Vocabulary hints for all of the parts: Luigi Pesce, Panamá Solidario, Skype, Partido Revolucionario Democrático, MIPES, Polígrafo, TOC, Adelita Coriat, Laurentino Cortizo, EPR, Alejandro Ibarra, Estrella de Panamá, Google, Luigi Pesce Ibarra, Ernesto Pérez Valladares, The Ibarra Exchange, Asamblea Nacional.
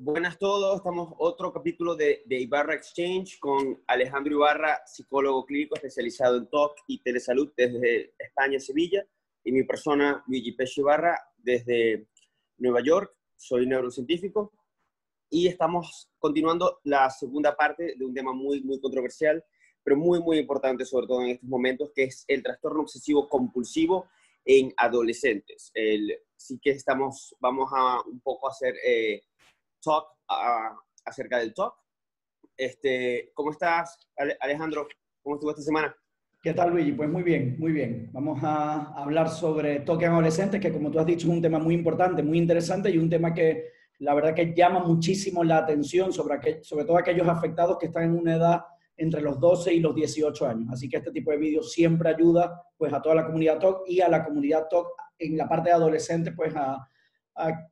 Buenas a todos, estamos otro capítulo de The Ibarra Exchange con Alejandro Ibarra, psicólogo clínico especializado en TOC y telesalud desde España, Sevilla, y mi persona, Luigi Pesce Ibarra, desde Nueva York, soy neurocientífico, y estamos continuando la segunda parte de un tema muy controversial, pero muy importante, sobre todo en estos momentos, que es el trastorno obsesivo compulsivo en adolescentes. Sí que vamos a un poco hacer talk acerca del TOC. ¿Cómo estás, Alejandro? ¿Cómo estuvo esta semana? ¿Qué tal, Luigi? Pues muy bien. Vamos a hablar sobre TOC en adolescentes, que como tú has dicho es un tema muy importante, muy interesante y un tema que la verdad que llama muchísimo la atención sobre todo aquellos afectados que están en una edad entre los 12 y los 18 años. Así que este tipo de vídeos siempre ayuda pues, a toda la comunidad TOC y a la comunidad TOC en la parte de adolescentes pues,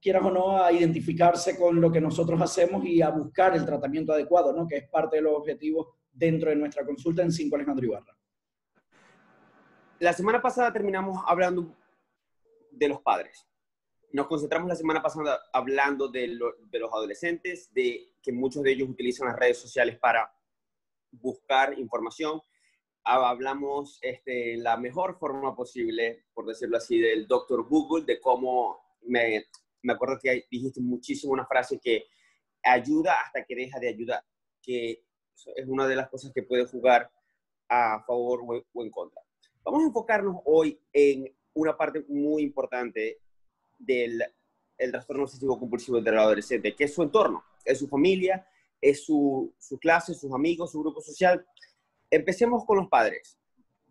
quieras o no, a identificarse con lo que nosotros hacemos y a buscar el tratamiento adecuado, ¿no? Que es parte de los objetivos dentro de nuestra consulta en 5 Alejandro Ibarra. La semana pasada terminamos hablando de los padres. Nos concentramos la semana pasada hablando de los adolescentes, de que muchos de ellos utilizan las redes sociales para buscar información. Hablamos la mejor forma posible, por decirlo así, del Dr. Google, de cómo me acuerdo que dijiste muchísimo una frase que ayuda hasta que deja de ayudar, que es una de las cosas que puede jugar a favor o en contra. Vamos a enfocarnos hoy en una parte muy importante del trastorno obsesivo compulsivo del adolescente, que es su entorno, es su familia, es su clase, sus amigos, su grupo social. Empecemos con los padres.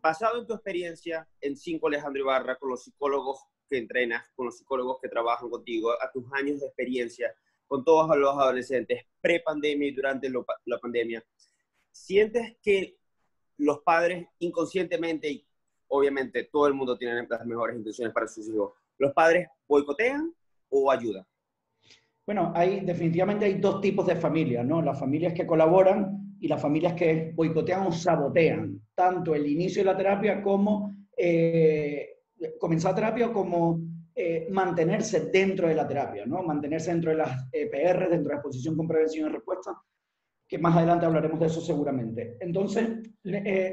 Basado en tu experiencia en 5 Alejandro Ibarra, con los psicólogos que entrenas, con los psicólogos que trabajan contigo, a tus años de experiencia, con todos los adolescentes, pre-pandemia y durante la pandemia, ¿sientes que los padres inconscientemente, y obviamente todo el mundo tiene las mejores intenciones para sus hijos, los padres boicotean o ayudan? Bueno, definitivamente hay dos tipos de familias, ¿no? Las familias que colaboran y las familias que boicotean o sabotean, tanto el inicio de la terapia como comenzar terapia como mantenerse dentro de la terapia, ¿no? Mantenerse dentro de las EPR, dentro de la exposición con prevención y respuesta, que más adelante hablaremos de eso seguramente. Entonces,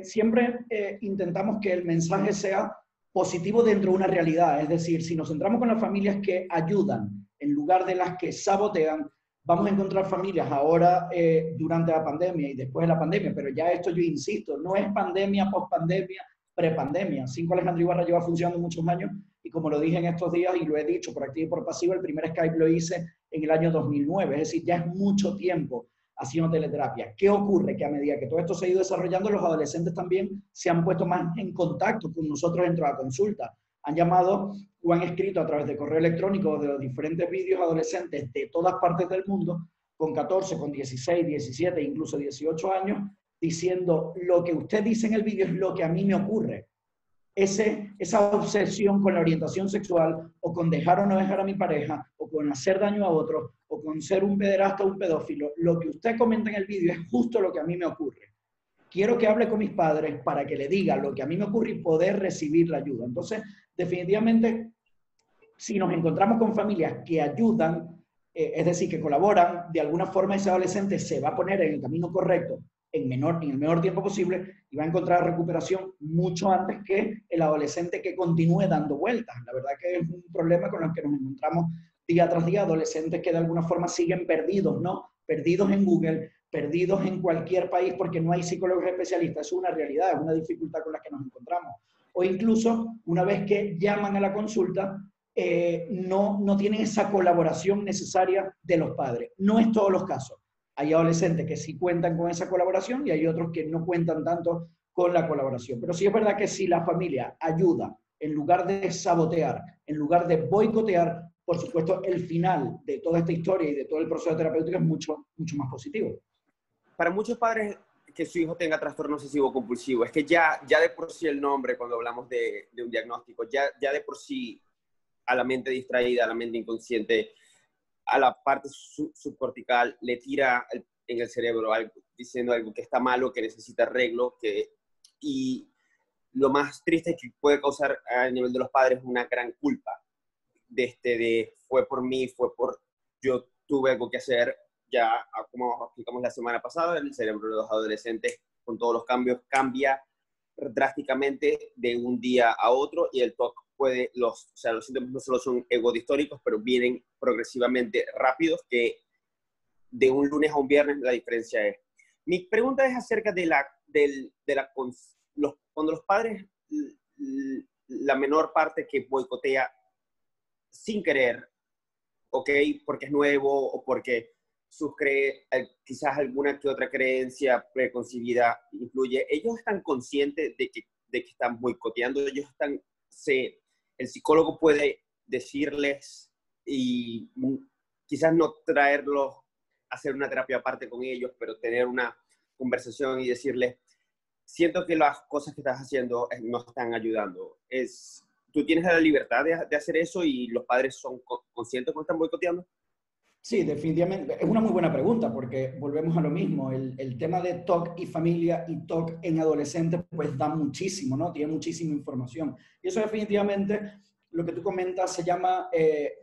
siempre intentamos que el mensaje sea positivo dentro de una realidad, es decir, si nos centramos con las familias que ayudan en lugar de las que sabotean, vamos a encontrar familias ahora durante la pandemia y después de la pandemia, pero ya esto yo insisto, no es pandemia, pospandemia, prepandemia. 5 Alejandro Ibarra lleva funcionando muchos años y como lo dije en estos días y lo he dicho por activa y por pasiva, el primer Skype lo hice en el año 2009, es decir, ya es mucho tiempo haciendo teleterapia. ¿Qué ocurre? Que a medida que todo esto se ha ido desarrollando, los adolescentes también se han puesto más en contacto con nosotros dentro de la consulta. Han llamado o han escrito a través de correo electrónico de los diferentes vídeos adolescentes de todas partes del mundo, con 14, con 16, 17, incluso 18 años, diciendo lo que usted dice en el vídeo es lo que a mí me ocurre. Esa obsesión con la orientación sexual, o con dejar o no dejar a mi pareja, o con hacer daño a otros, o con ser un pederasta o un pedófilo, lo que usted comenta en el vídeo es justo lo que a mí me ocurre. Quiero que hable con mis padres para que le diga lo que a mí me ocurre y poder recibir la ayuda. Entonces, definitivamente, si nos encontramos con familias que ayudan, es decir, que colaboran, de alguna forma ese adolescente se va a poner en el camino correcto en el menor tiempo posible y va a encontrar recuperación mucho antes que el adolescente que continúe dando vueltas. La verdad que es un problema con el que nos encontramos día tras día, adolescentes que de alguna forma siguen perdidos, ¿no? Perdidos en Google, perdidos en cualquier país porque no hay psicólogos especialistas. Es una realidad, es una dificultad con la que nos encontramos. O incluso, una vez que llaman a la consulta, no tienen esa colaboración necesaria de los padres. No es todos los casos. Hay adolescentes que sí cuentan con esa colaboración y hay otros que no cuentan tanto con la colaboración. Pero sí es verdad que si la familia ayuda, en lugar de sabotear, en lugar de boicotear, por supuesto el final de toda esta historia y de todo el proceso terapéutico es mucho más positivo. Para muchos padres que su hijo tenga trastorno obsesivo compulsivo, es que ya de por sí el nombre, cuando hablamos de un diagnóstico, ya de por sí a la mente distraída, a la mente inconsciente, a la parte subcortical le tira en el cerebro algo, diciendo algo que está malo, que necesita arreglo, y lo más triste es que puede causar a nivel de los padres una gran culpa. Fue por mí, yo tuve algo que hacer ya, como explicamos la semana pasada, el cerebro de los adolescentes con todos los cambios cambia drásticamente de un día a otro y el TOC puede, los síntomas no solo son egodistóricos, pero vienen progresivamente rápidos, que de un lunes a un viernes la diferencia es. Mi pregunta es acerca de cuando los padres, la menor parte que boicotea sin querer, ¿ok? Porque es nuevo o porque suscree quizás alguna que otra creencia preconcebida incluye, ellos están conscientes de que están boicoteando, ellos están, el psicólogo puede decirles y quizás no traerlos, hacer una terapia aparte con ellos, pero tener una conversación y decirles, siento que las cosas que estás haciendo no están ayudando. ¿Tú tienes la libertad de hacer eso y los padres son conscientes cuando están boicoteando? Sí, definitivamente. Es una muy buena pregunta porque volvemos a lo mismo. El tema de TOC y familia y TOC en adolescentes pues da muchísimo, ¿no? Tiene muchísima información. Y eso definitivamente, lo que tú comentas se llama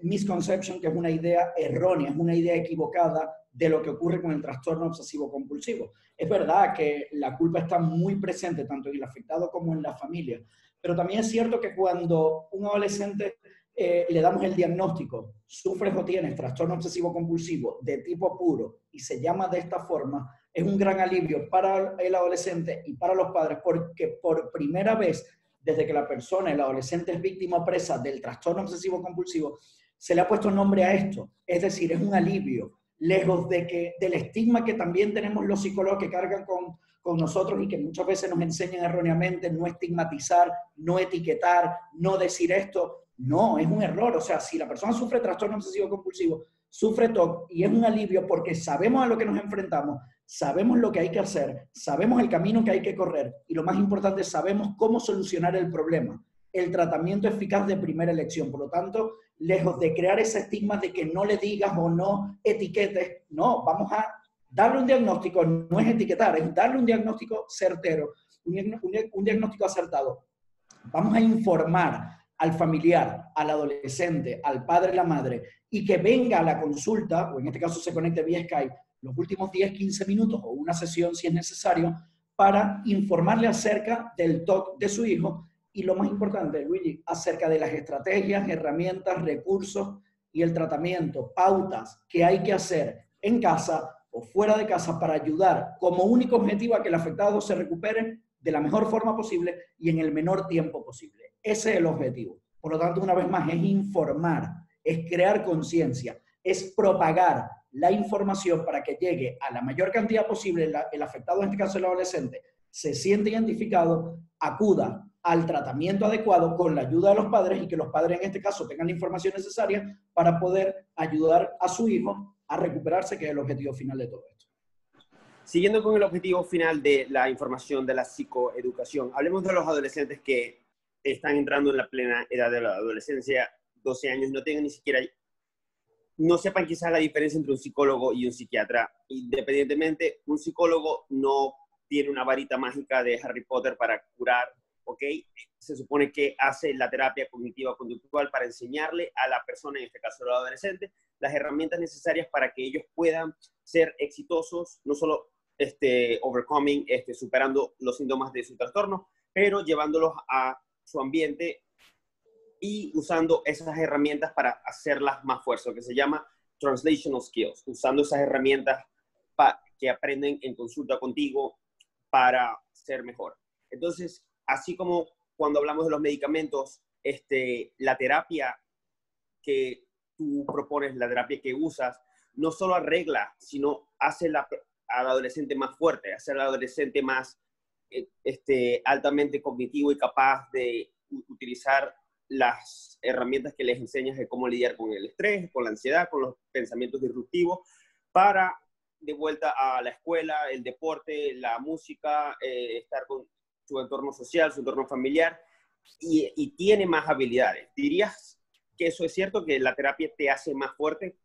misconception, que es una idea errónea, es una idea equivocada de lo que ocurre con el trastorno obsesivo-compulsivo. Es verdad que la culpa está muy presente, tanto en el afectado como en la familia, pero también es cierto que cuando un adolescente le damos el diagnóstico, sufres o tienes trastorno obsesivo-compulsivo de tipo puro y se llama de esta forma, es un gran alivio para el adolescente y para los padres, porque por primera vez, desde que la persona, el adolescente, es víctima o presa del trastorno obsesivo-compulsivo, se le ha puesto nombre a esto. Es decir, es un alivio. Lejos de del estigma que también tenemos los psicólogos que cargan con nosotros y que muchas veces nos enseñan erróneamente no estigmatizar, no etiquetar, no decir esto. No, es un error. O sea, si la persona sufre trastorno obsesivo-compulsivo, sufre TOC y es un alivio porque sabemos a lo que nos enfrentamos, sabemos lo que hay que hacer, sabemos el camino que hay que correr y lo más importante, sabemos cómo solucionar el problema. El tratamiento eficaz de primera elección. Por lo tanto, lejos de crear ese estigma de que no le digas o no etiquetes, no, vamos a darle un diagnóstico, no es etiquetar, es darle un diagnóstico certero, un diagnóstico acertado. Vamos a informar al familiar, al adolescente, al padre, la madre, y que venga a la consulta, o en este caso se conecte vía Skype, los últimos 10, 15 minutos o una sesión si es necesario, para informarle acerca del TOC de su hijo. Y lo más importante, Luigi, acerca de las estrategias, herramientas, recursos y el tratamiento, pautas que hay que hacer en casa o fuera de casa para ayudar como único objetivo a que el afectado se recupere de la mejor forma posible y en el menor tiempo posible. Ese es el objetivo. Por lo tanto, una vez más, es informar, es crear conciencia, es propagar la información para que llegue a la mayor cantidad posible, el afectado, en este caso el adolescente, se siente identificado, acuda al tratamiento adecuado con la ayuda de los padres y que los padres en este caso tengan la información necesaria para poder ayudar a su hijo a recuperarse, que es el objetivo final de todo esto. Siguiendo con el objetivo final de la información de la psicoeducación, hablemos de los adolescentes que están entrando en la plena edad de la adolescencia, 12 años, no tengan ni siquiera, no sepan quizás la diferencia entre un psicólogo y un psiquiatra. Independientemente, un psicólogo no tiene una varita mágica de Harry Potter para curar, ¿ok? Se supone que hace la terapia cognitiva-conductual para enseñarle a la persona, en este caso al adolescente, las herramientas necesarias para que ellos puedan ser exitosos, no solo overcoming, superando los síntomas de su trastorno, pero llevándolos a su ambiente y usando esas herramientas para hacerlas más fuertes, que se llama translational skills, usando esas herramientas que aprenden en consulta contigo para ser mejor. Entonces, así como cuando hablamos de los medicamentos, la terapia que tú propones, la terapia que usas, no solo arregla, sino hace al adolescente más fuerte, hace al adolescente más altamente cognitivo y capaz de utilizar las herramientas que les enseñas de cómo lidiar con el estrés, con la ansiedad, con los pensamientos disruptivos, para de vuelta a la escuela, el deporte, la música, estar con su entorno social, su entorno familiar, y tiene más habilidades. ¿Dirías que eso es cierto, que la terapia te hace más fuerte?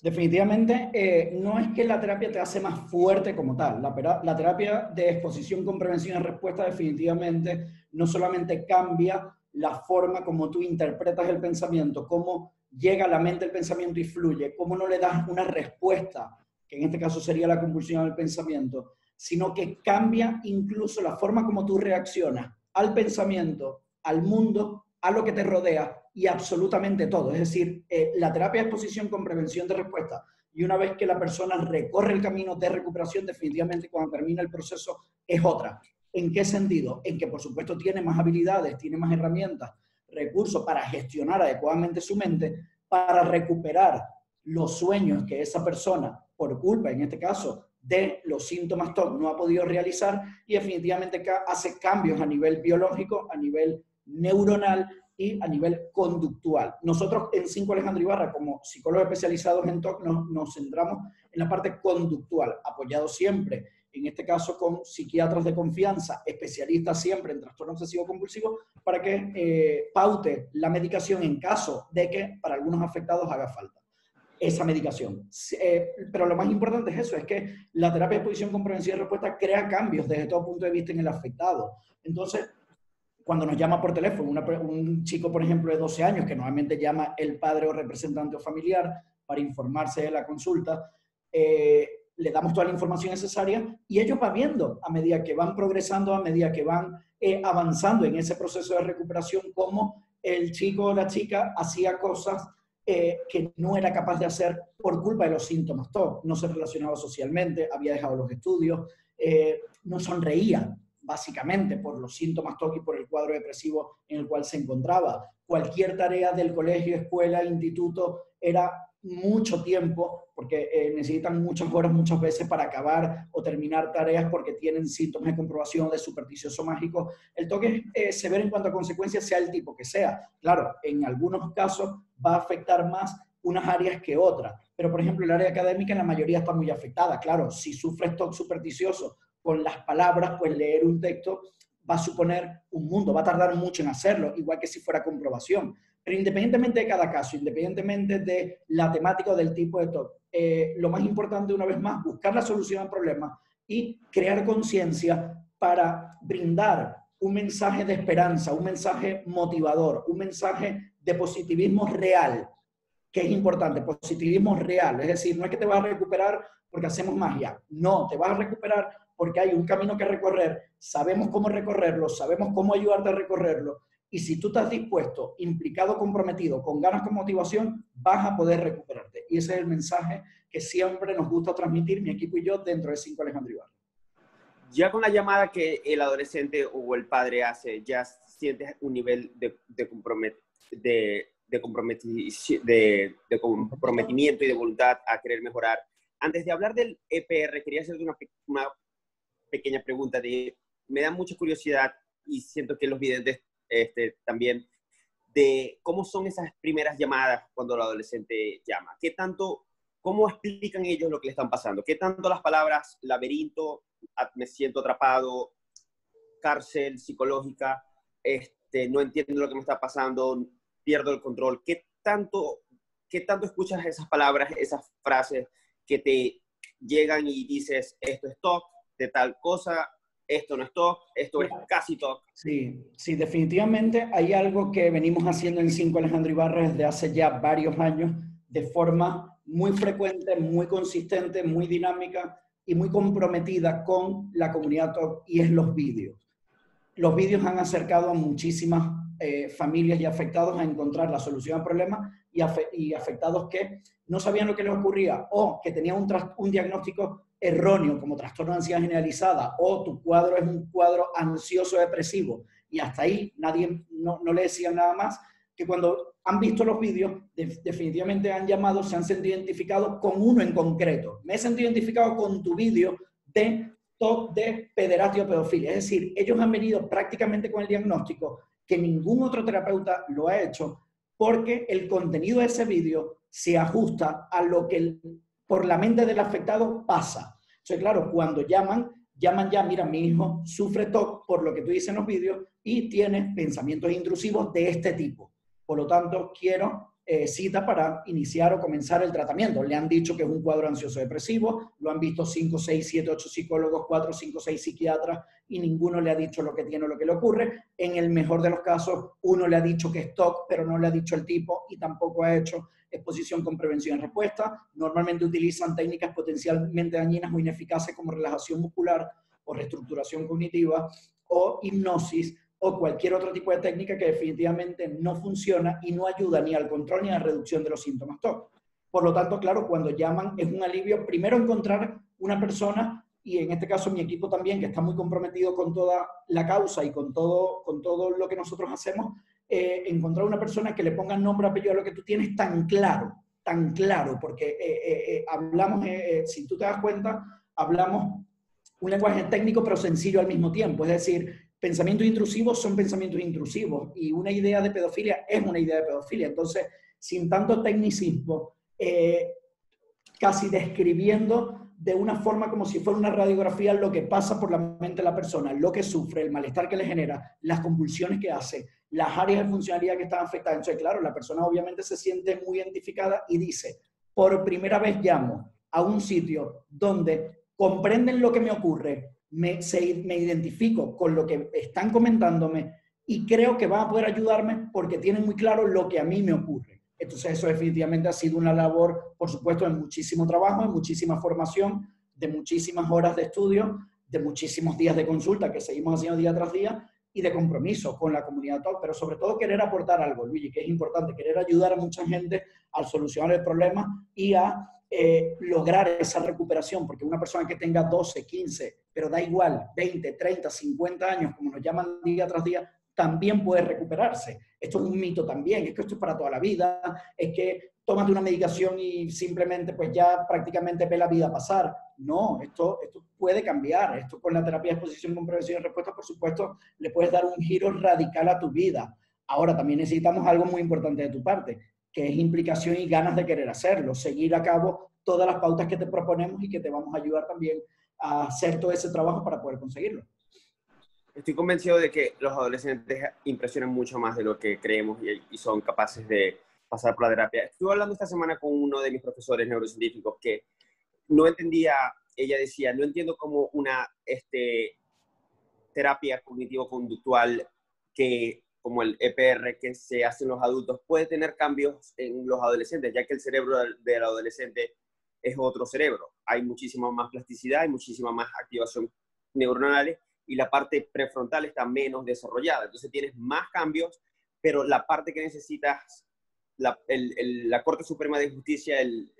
Definitivamente, no es que la terapia te hace más fuerte como tal. La terapia de exposición con prevención y respuesta definitivamente no solamente cambia la forma como tú interpretas el pensamiento, cómo llega a la mente el pensamiento y fluye, cómo no le das una respuesta, que en este caso sería la compulsión al pensamiento, sino que cambia incluso la forma como tú reaccionas al pensamiento, al mundo, a lo que te rodea y absolutamente todo. Es decir, la terapia de exposición con prevención de respuesta, y una vez que la persona recorre el camino de recuperación, definitivamente cuando termina el proceso es otra. ¿En qué sentido? En que por supuesto tiene más habilidades, tiene más herramientas, recursos para gestionar adecuadamente su mente, para recuperar los sueños que esa persona, por culpa en este caso de los síntomas TOC, no ha podido realizar, y definitivamente hace cambios a nivel biológico, a nivel neuronal y a nivel conductual. Nosotros en 5 Alejandro Ibarra, como psicólogos especializados en TOC, nos centramos en la parte conductual, apoyado siempre, en este caso con psiquiatras de confianza, especialistas siempre en trastorno obsesivo-compulsivo, para que paute la medicación en caso de que para algunos afectados haga falta esa medicación. Pero lo más importante es eso, es que la terapia de exposición con prevención y respuesta crea cambios desde todo punto de vista en el afectado. Entonces, cuando nos llama por teléfono un chico, por ejemplo, de 12 años, que normalmente llama el padre o representante o familiar para informarse de la consulta, le damos toda la información necesaria y ellos van viendo a medida que van progresando, a medida que van avanzando en ese proceso de recuperación, cómo el chico o la chica hacía cosas que no era capaz de hacer por culpa de los síntomas TOC. No se relacionaba socialmente, había dejado los estudios, no sonreía, básicamente por los síntomas TOC y por el cuadro depresivo en el cual se encontraba. Cualquier tarea del colegio, escuela, instituto era mucho tiempo, porque necesitan muchas horas muchas veces para acabar o terminar tareas porque tienen síntomas de comprobación de supersticioso mágico. El TOC es severo en cuanto a consecuencias, sea el tipo que sea. Claro, en algunos casos va a afectar más unas áreas que otras, pero por ejemplo el área académica en la mayoría está muy afectada. Claro, si sufres TOC supersticioso con las palabras, pues leer un texto va a suponer un mundo, va a tardar mucho en hacerlo, igual que si fuera comprobación. Pero independientemente de cada caso, independientemente de la temática o del tipo de TOC, lo más importante, una vez más, buscar la solución al problema y crear conciencia para brindar un mensaje de esperanza, un mensaje motivador, un mensaje de positivismo real, que es importante, positivismo real. Es decir, no es que te vas a recuperar porque hacemos magia. No, te vas a recuperar porque hay un camino que recorrer, sabemos cómo recorrerlo, sabemos cómo ayudarte a recorrerlo. Y si tú estás dispuesto, implicado, comprometido, con ganas, con motivación, vas a poder recuperarte. Y ese es el mensaje que siempre nos gusta transmitir mi equipo y yo dentro de 5 Alejandro Ibarra. Ya con la llamada que el adolescente o el padre hace, ya sientes un nivel de comprometimiento y de voluntad a querer mejorar. Antes de hablar del EPR, quería hacerte una pequeña pregunta. Me da mucha curiosidad y siento que los videntes también, de cómo son esas primeras llamadas cuando el adolescente llama. ¿Qué tanto, cómo explican ellos lo que le están pasando? ¿Qué tanto las palabras laberinto, me siento atrapado, cárcel psicológica, no entiendo lo que me está pasando, pierdo el control? ¿Qué tanto escuchas esas palabras, esas frases que te llegan y dices, esto es TOC, de tal cosa, esto no es TOC, esto es casi TOC? Sí, definitivamente hay algo que venimos haciendo en 5 Alejandro Ibarra desde hace ya varios años, de forma muy frecuente, muy consistente, muy dinámica y muy comprometida con la comunidad TOC, y es los vídeos. Los vídeos han acercado a muchísimas familias y afectados a encontrar la solución al problema, y afectados que no sabían lo que les ocurría, o que tenían un diagnóstico erróneo, como trastorno de ansiedad generalizada, o tu cuadro es un cuadro ansioso-depresivo, y hasta ahí nadie, no le decían nada más, que cuando han visto los vídeos, definitivamente han llamado, se han sentido identificados con uno en concreto. Me he sentido identificado con tu vídeo de TOC de pederastia o pedofilia. Es decir, ellos han venido prácticamente con el diagnóstico que ningún otro terapeuta lo ha hecho, porque el contenido de ese vídeo se ajusta a lo que por la mente del afectado pasa. Entonces, claro, cuando llaman ya, mira, mi hijo sufre TOC por lo que tú dices en los vídeos y tiene pensamientos intrusivos de este tipo. Por lo tanto, quiero cita para iniciar o comenzar el tratamiento. Le han dicho que es un cuadro ansioso depresivo, lo han visto 5, 6, 7, 8 psicólogos, 4, 5, 6 psiquiatras y ninguno le ha dicho lo que tiene o lo que le ocurre. En el mejor de los casos, uno le ha dicho que es TOC, pero no le ha dicho el tipo y tampoco ha hecho exposición con prevención y respuesta. Normalmente utilizan técnicas potencialmente dañinas o ineficaces como relajación muscular o reestructuración cognitiva o hipnosis, o cualquier otro tipo de técnica que definitivamente no funciona y no ayuda ni al control ni a la reducción de los síntomas TOC. Por lo tanto, claro, cuando llaman es un alivio primero encontrar una persona, y en este caso mi equipo también, que está muy comprometido con toda la causa y con todo lo que nosotros hacemos, encontrar una persona que le ponga nombre, apellido a lo que tú tienes tan claro, porque hablamos, si tú te das cuenta, hablamos un lenguaje técnico pero sencillo al mismo tiempo, es decir, pensamientos intrusivos son pensamientos intrusivos y una idea de pedofilia es una idea de pedofilia. Entonces, sin tanto tecnicismo, casi describiendo de una forma como si fuera una radiografía lo que pasa por la mente de la persona, lo que sufre, el malestar que le genera, las convulsiones que hace, las áreas de funcionalidad que están afectadas. Entonces, claro, la persona obviamente se siente muy identificada y dice, por primera vez llamo a un sitio donde comprenden lo que me ocurre, me identifico con lo que están comentándome y creo que van a poder ayudarme porque tienen muy claro lo que a mí me ocurre. Entonces eso definitivamente ha sido una labor, por supuesto, de muchísimo trabajo, de muchísima formación, de muchísimas horas de estudio, de muchísimos días de consulta que seguimos haciendo día tras día y de compromiso con la comunidad TOC, pero sobre todo querer aportar algo, Luigi, que es importante, querer ayudar a mucha gente a solucionar el problema y a lograr esa recuperación, porque una persona que tenga 12, 15, pero da igual, 20, 30, 50 años, como nos llaman día tras día, también puede recuperarse. Esto es un mito también, es que esto es para toda la vida, es que tómate una medicación y simplemente pues ya prácticamente ve la vida pasar. No, esto puede cambiar, esto con la terapia de exposición con prevención y respuesta, por supuesto, le puedes dar un giro radical a tu vida. Ahora, también necesitamos algo muy importante de tu parte, que es implicación y ganas de querer hacerlo, seguir a cabo todas las pautas que te proponemos y que te vamos a ayudar también a hacer todo ese trabajo para poder conseguirlo. Estoy convencido de que los adolescentes impresionan mucho más de lo que creemos y son capaces de pasar por la terapia. Estuve hablando esta semana con uno de mis profesores neurocientíficos que no entendía, ella decía, no entiendo cómo una terapia cognitivo-conductual que como el EPR que se hace en los adultos, puede tener cambios en los adolescentes, ya que el cerebro del adolescente es otro cerebro. Hay muchísima más plasticidad, hay muchísima más activación neuronal y la parte prefrontal está menos desarrollada. Entonces tienes más cambios, pero la parte que necesitas, la Corte Suprema de Justicia del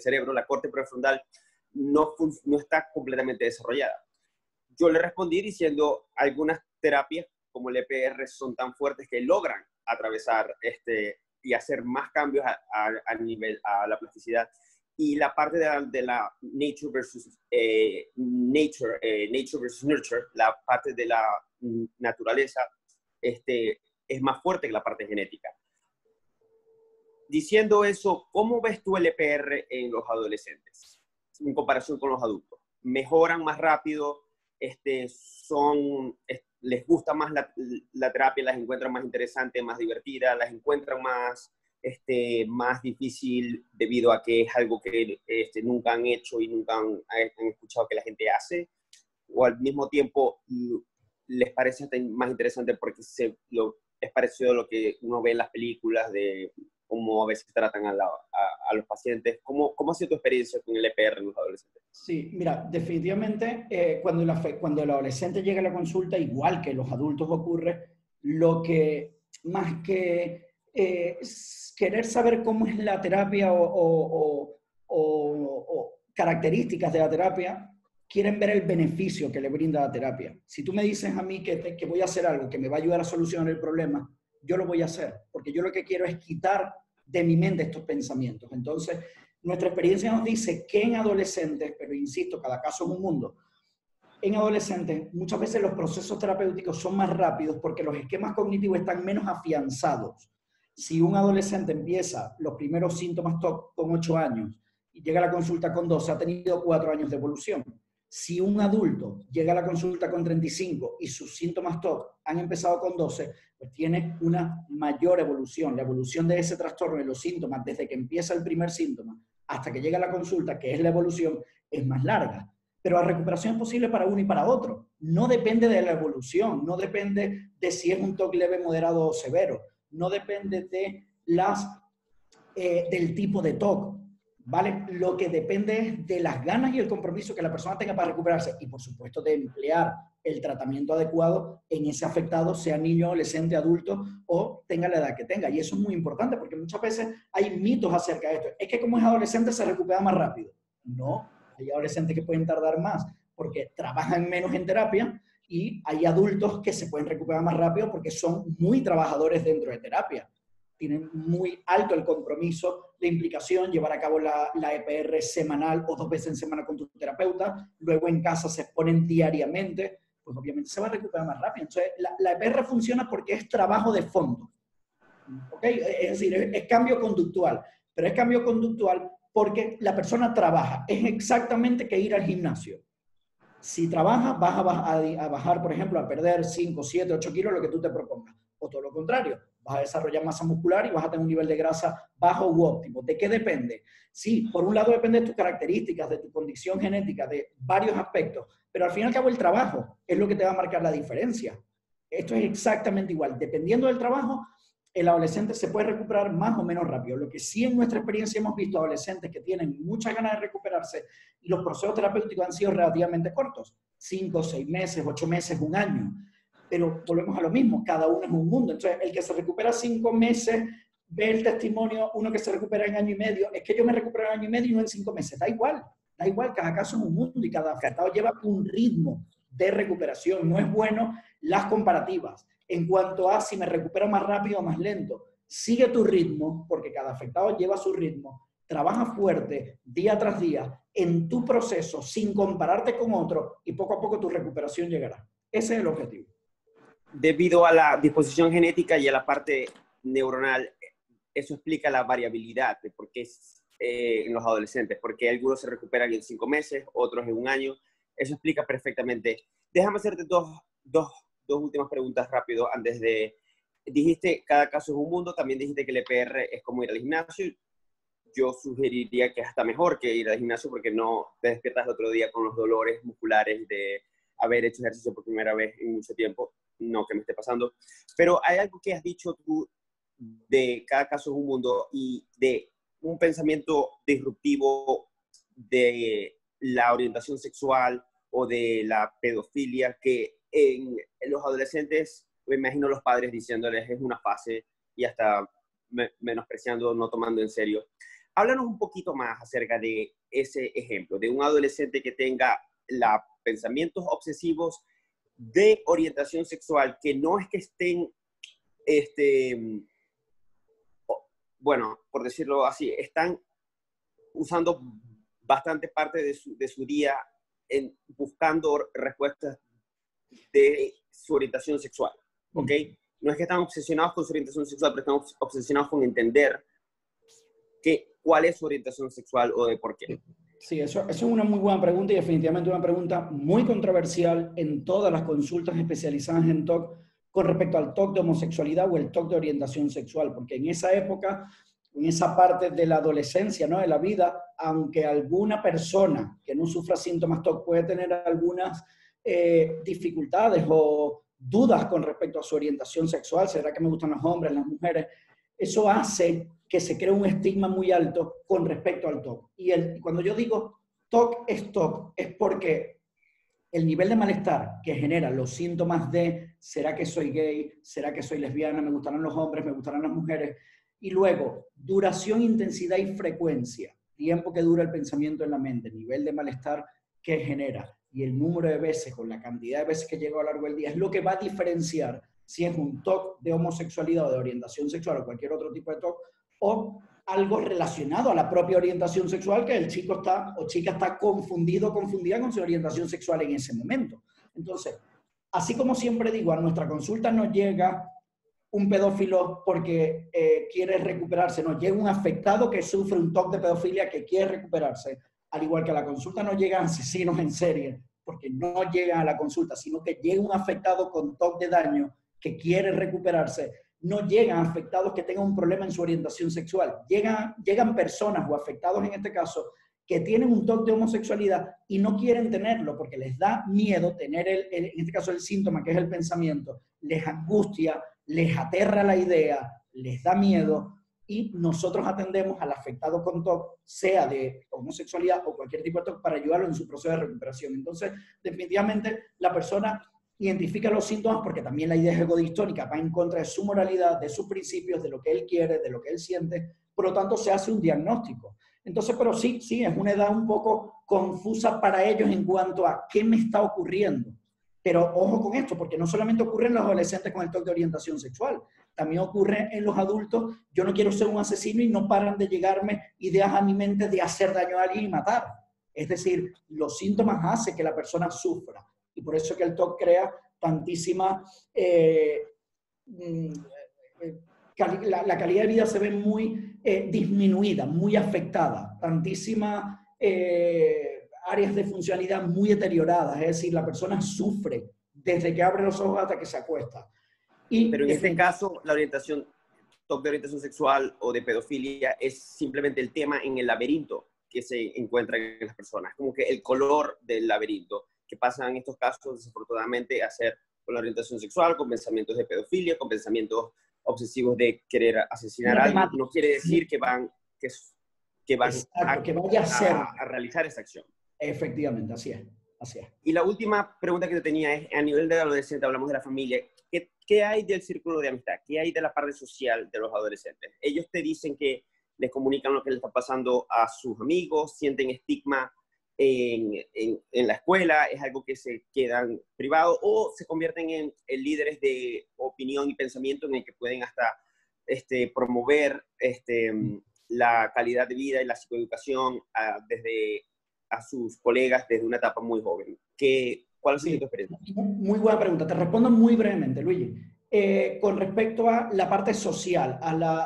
cerebro, la corte prefrontal, no está completamente desarrollada. Yo le respondí diciendo algunas terapias como el EPR son tan fuertes que logran atravesar y hacer más cambios a la plasticidad. Y la parte de la nature versus nature versus nurture, la parte de la naturaleza, es más fuerte que la parte genética. Diciendo eso, ¿cómo ves tú el EPR en los adolescentes en comparación con los adultos? ¿Mejoran más rápido? ¿Les gusta más la terapia, las encuentran más interesante, más divertida, las encuentran más difícil debido a que es algo que nunca han hecho y nunca han escuchado que la gente hace? ¿O al mismo tiempo les parece más interesante porque es parecido a lo que uno ve en las películas de cómo a veces tratan a los pacientes? ¿Cómo ha sido tu experiencia con el EPR en los adolescentes? Sí, mira, definitivamente cuando el adolescente llega a la consulta, igual que los adultos ocurre, lo que más que querer saber cómo es la terapia o características de la terapia, quieren ver el beneficio que le brinda la terapia. Si tú me dices a mí que voy a hacer algo que me va a ayudar a solucionar el problema, yo lo voy a hacer, porque yo lo que quiero es quitar de mi mente estos pensamientos. Entonces, nuestra experiencia nos dice que en adolescentes, pero insisto, cada caso es un mundo, en adolescentes muchas veces los procesos terapéuticos son más rápidos porque los esquemas cognitivos están menos afianzados. Si un adolescente empieza los primeros síntomas TOC con 8 años y llega a la consulta con 12, ha tenido 4 años de evolución. Si un adulto llega a la consulta con 35 y sus síntomas TOC han empezado con 12, pues tiene una mayor evolución. La evolución de ese trastorno y los síntomas, desde que empieza el primer síntoma hasta que llega a la consulta, que es la evolución, es más larga. Pero la recuperación es posible para uno y para otro. No depende de la evolución, no depende de si es un TOC leve, moderado o severo. No depende de del tipo de TOC, ¿vale? Lo que depende es de las ganas y el compromiso que la persona tenga para recuperarse y, por supuesto, de emplear el tratamiento adecuado en ese afectado, sea niño, adolescente, adulto o tenga la edad que tenga. Y eso es muy importante porque muchas veces hay mitos acerca de esto. Es que como es adolescente se recupera más rápido. No, hay adolescentes que pueden tardar más porque trabajan menos en terapia y hay adultos que se pueden recuperar más rápido porque son muy trabajadores dentro de terapia. Tienen muy alto el compromiso, la implicación, llevar a cabo la EPR semanal o 2 veces en semana con tu terapeuta, luego en casa se exponen diariamente, pues obviamente se va a recuperar más rápido. Entonces, la EPR funciona porque es trabajo de fondo, ¿ok? Es decir, es cambio conductual, pero es cambio conductual porque la persona trabaja. Es exactamente que ir al gimnasio. Si trabajas, vas a bajar, por ejemplo, a perder 5, 7, 8 kilos, lo que tú te propongas. O todo lo contrario, vas a desarrollar masa muscular y vas a tener un nivel de grasa bajo u óptimo. ¿De qué depende? Sí, por un lado depende de tus características, de tu condición genética, de varios aspectos, pero al fin y al cabo el trabajo es lo que te va a marcar la diferencia. Esto es exactamente igual. Dependiendo del trabajo, el adolescente se puede recuperar más o menos rápido. Lo que sí en nuestra experiencia hemos visto adolescentes que tienen muchas ganas de recuperarse y los procesos terapéuticos han sido relativamente cortos. 5, 6 meses, 8 meses, 1 año. Pero volvemos a lo mismo, cada uno es un mundo. Entonces, el que se recupera 5 meses, ve el testimonio, uno que se recupera en 1 año y medio, es que yo me recupero en 1 año y medio y no en 5 meses. Da igual, cada caso es un mundo y cada afectado lleva un ritmo de recuperación. No es bueno las comparativas. En cuanto a si me recupero más rápido o más lento, sigue tu ritmo, porque cada afectado lleva su ritmo, trabaja fuerte día tras día en tu proceso sin compararte con otro y poco a poco tu recuperación llegará. Ese es el objetivo. Debido a la disposición genética y a la parte neuronal, eso explica la variabilidad de por qué en los adolescentes, porque algunos se recuperan en 5 meses, otros en 1 año. Eso explica perfectamente. Déjame hacerte dos últimas preguntas rápido antes de... Dijiste, cada caso es un mundo, también dijiste que el EPR es como ir al gimnasio. Yo sugeriría que es hasta mejor que ir al gimnasio porque no te despiertas el otro día con los dolores musculares de haber hecho ejercicio por primera vez en mucho tiempo. No, que me esté pasando. Pero hay algo que has dicho tú de cada caso es un mundo y de un pensamiento disruptivo de la orientación sexual o de la pedofilia que en los adolescentes, me imagino los padres diciéndoles es una fase y hasta menospreciando, no tomando en serio. Háblanos un poquito más acerca de ese ejemplo, de un adolescente que tenga pensamientos obsesivos de orientación sexual, que no es que estén, bueno, por decirlo así, están usando bastante parte de su día buscando respuestas de su orientación sexual, ¿ok? No es que están obsesionados con su orientación sexual, pero están obsesionados con entender cuál es su orientación sexual o de por qué. Sí, eso es una muy buena pregunta y definitivamente una pregunta muy controversial en todas las consultas especializadas en TOC con respecto al TOC de homosexualidad o el TOC de orientación sexual, porque en esa época, en esa parte de la adolescencia, ¿no?, de la vida, aunque alguna persona que no sufra síntomas TOC puede tener algunas dificultades o dudas con respecto a su orientación sexual, ¿será que me gustan los hombres, las mujeres? Eso hace que se crea un estigma muy alto con respecto al TOC. Y cuando yo digo TOC, es porque el nivel de malestar que genera los síntomas de ¿será que soy gay? ¿Será que soy lesbiana? ¿Me gustarán los hombres? ¿Me gustarán las mujeres? Y luego, duración, intensidad y frecuencia. Tiempo que dura el pensamiento en la mente, nivel de malestar que genera. Y el número de veces, con la cantidad de veces que llega a lo largo del día, es lo que va a diferenciar si es un TOC de homosexualidad o de orientación sexual o cualquier otro tipo de TOC, o algo relacionado a la propia orientación sexual, que el chico está o chica está confundido o confundida con su orientación sexual en ese momento. Entonces, así como siempre digo, a nuestra consulta no llega un pedófilo porque quiere recuperarse, no, llega un afectado que sufre un TOC de pedofilia que quiere recuperarse. al igual que a la consulta no llegan asesinos en serie, porque no llegan a la consulta, sino que llega un afectado con TOC de daño que quiere recuperarse. No llegan afectados que tengan un problema en su orientación sexual. Llegan personas o afectados en este caso que tienen un TOC de homosexualidad y no quieren tenerlo porque les da miedo tener, en este caso, el síntoma que es el pensamiento. Les angustia, les aterra la idea, les da miedo, y nosotros atendemos al afectado con TOC, sea de homosexualidad o cualquier tipo de TOC, para ayudarlo en su proceso de recuperación. Entonces, definitivamente, la persona identifica los síntomas porque también la idea es egodistónica, va en contra de su moralidad, de sus principios, de lo que él quiere, de lo que él siente, por lo tanto se hace un diagnóstico. Entonces, pero sí, sí, es una edad un poco confusa para ellos en cuanto a qué me está ocurriendo. Pero ojo con esto, porque no solamente ocurre en los adolescentes con el TOC de orientación sexual, también ocurre en los adultos. Yo no quiero ser un asesino y no paran de llegarme ideas a mi mente de hacer daño a alguien y matar. Es decir, los síntomas hacen que la persona sufra. Y por eso que el TOC crea tantísima... la calidad de vida se ve muy disminuida, muy afectada, tantísimas áreas de funcionalidad muy deterioradas, es decir, la persona sufre desde que abre los ojos hasta que se acuesta. Y pero en este caso, la orientación, TOC de orientación sexual o de pedofilia es simplemente el tema en el laberinto que se encuentra en las personas, como que el color del laberinto, que pasa en estos casos desafortunadamente a ser con la orientación sexual, con pensamientos de pedofilia, con pensamientos obsesivos de querer asesinar a alguien. No quiere decir que van exacto, que vaya a hacer, a realizar esa acción. Efectivamente, así es, así es. Y la última pregunta que te tenía es, a nivel de adolescente, hablamos de la familia, ¿qué hay del círculo de amistad? ¿Qué hay de la parte social de los adolescentes? Ellos te dicen que les comunican lo que les está pasando a sus amigos, sienten estigma en la escuela, es algo que se quedan privados o se convierten en líderes de opinión y pensamiento en el que pueden hasta promover la calidad de vida y la psicoeducación a sus colegas desde una etapa muy joven. ¿Cuál ha sido tu experiencia? Muy buena pregunta. Te respondo muy brevemente, Luigi. Con respecto a la parte social,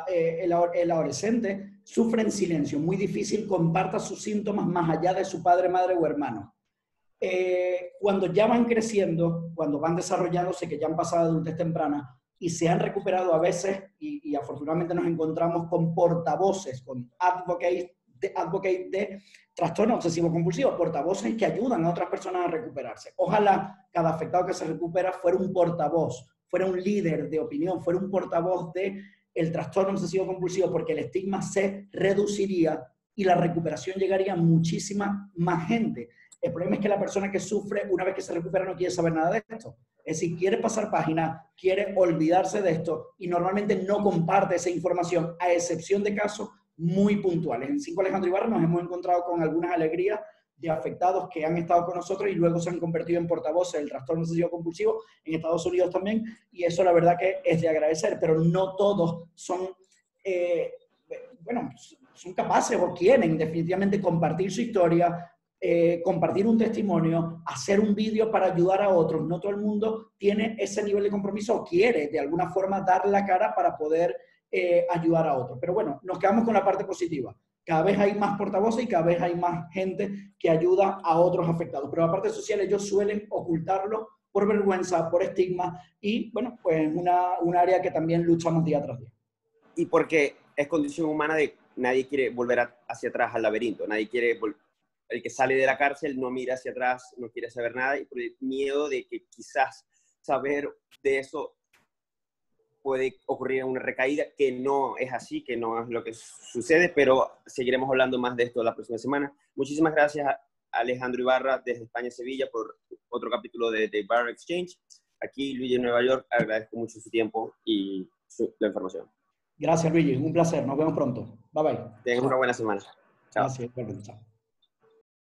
el adolescente sufre en silencio, muy difícil, comparta sus síntomas más allá de su padre, madre o hermano. Cuando ya van creciendo, cuando van desarrollándose, que ya han pasado adultez temprana y se han recuperado a veces, y afortunadamente nos encontramos con portavoces, con advocates de trastornos obsesivos compulsivos, portavoces que ayudan a otras personas a recuperarse. Ojalá cada afectado que se recupera fuera un portavoz, fuera un líder de opinión, fuera un portavoz de... el trastorno obsesivo compulsivo, porque el estigma se reduciría y la recuperación llegaría a muchísima más gente. El problema es que la persona que sufre, una vez que se recupera, no quiere saber nada de esto. Es decir, quiere pasar página, quiere olvidarse de esto y normalmente no comparte esa información, a excepción de casos muy puntuales. En 5 Alejandro Ibarra nos hemos encontrado con algunas alegrías de afectados que han estado con nosotros y luego se han convertido en portavoces del trastorno obsesivo compulsivo en Estados Unidos también, y eso la verdad que es de agradecer, pero no todos son, son capaces o quieren definitivamente compartir su historia, compartir un testimonio, hacer un vídeo para ayudar a otros. No todo el mundo tiene ese nivel de compromiso o quiere de alguna forma dar la cara para poder ayudar a otros. Pero bueno, nos quedamos con la parte positiva. Cada vez hay más portavoces y cada vez hay más gente que ayuda a otros afectados. Pero la parte social ellos suelen ocultarlo por vergüenza, por estigma y, bueno, pues es un área que también luchamos día tras día. Y porque es condición humana de nadie quiere volver hacia atrás al laberinto, nadie quiere el que sale de la cárcel no mira hacia atrás, no quiere saber nada y por el miedo de que quizás saber de eso puede ocurrir una recaída, que no es así, que no es lo que sucede, pero seguiremos hablando más de esto la próxima semana. Muchísimas gracias a Alejandro Ibarra desde España, Sevilla, por otro capítulo de The Ibarra Exchange. Aquí, Luigi, en Nueva York, agradezco mucho su tiempo y la información. Gracias, Luigi, un placer, nos vemos pronto. Bye, bye. Tengan una buena semana. Chao. Gracias, perfecto. Chao.